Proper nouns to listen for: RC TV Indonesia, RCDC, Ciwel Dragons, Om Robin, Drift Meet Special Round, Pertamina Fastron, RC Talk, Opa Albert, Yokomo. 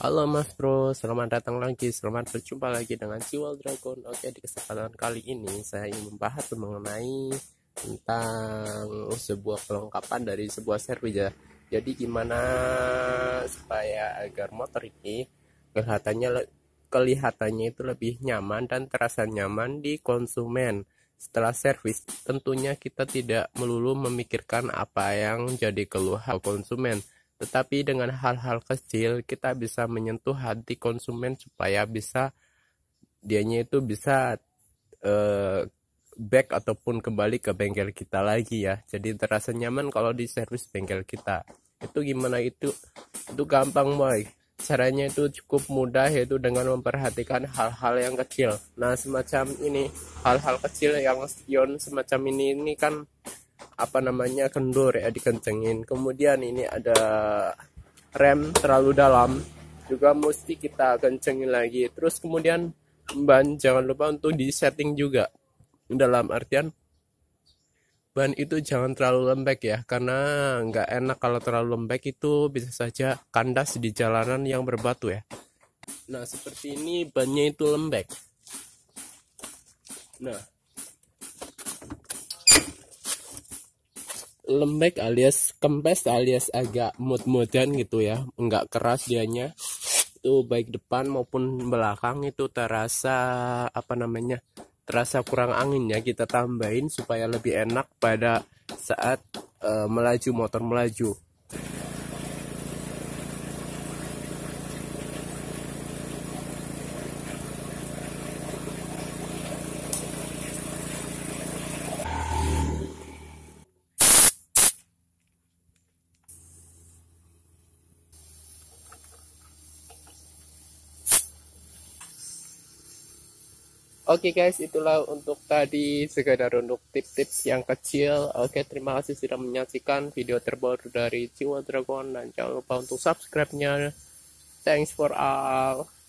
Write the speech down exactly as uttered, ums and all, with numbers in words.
Halo Mas Bro, selamat datang lagi, selamat berjumpa lagi dengan Ciwel Dragon. Oke, di kesempatan kali ini saya ingin membahas mengenai tentang sebuah kelengkapan dari sebuah servis ya. Jadi gimana supaya agar motor ini kelihatannya kelihatannya itu lebih nyaman dan terasa nyaman di konsumen setelah servis. Tentunya kita tidak melulu memikirkan apa yang jadi keluhan konsumen, tetapi dengan hal-hal kecil kita bisa menyentuh hati konsumen supaya bisa dianya itu bisa uh, back ataupun kembali ke bengkel kita lagi ya. Jadi terasa nyaman kalau di servis bengkel kita. Itu gimana itu? Itu gampang boy. Caranya itu cukup mudah, yaitu dengan memperhatikan hal-hal yang kecil. Nah semacam ini, hal-hal kecil yang spion semacam ini ini kan apa namanya kendur ya, dikencengin. Kemudian ini ada rem terlalu dalam juga mesti kita kencengin lagi. Terus kemudian ban jangan lupa untuk disetting juga, dalam artian ban itu jangan terlalu lembek ya, karena nggak enak kalau terlalu lembek, itu bisa saja kandas di jalanan yang berbatu ya. Nah seperti ini bannya itu lembek. Nah lembek alias kempes alias agak mut-mutan gitu ya, enggak keras dianya itu, baik depan maupun belakang itu terasa apa namanya terasa kurang anginnya, kita tambahin supaya lebih enak pada saat uh, melaju motor melaju. Oke guys, itulah untuk tadi sekedar untuk tips-tips yang kecil. Oke, terima kasih sudah menyaksikan video terbaru dari Ciwel Dragon, dan jangan lupa untuk subscribe-nya. Thanks for all.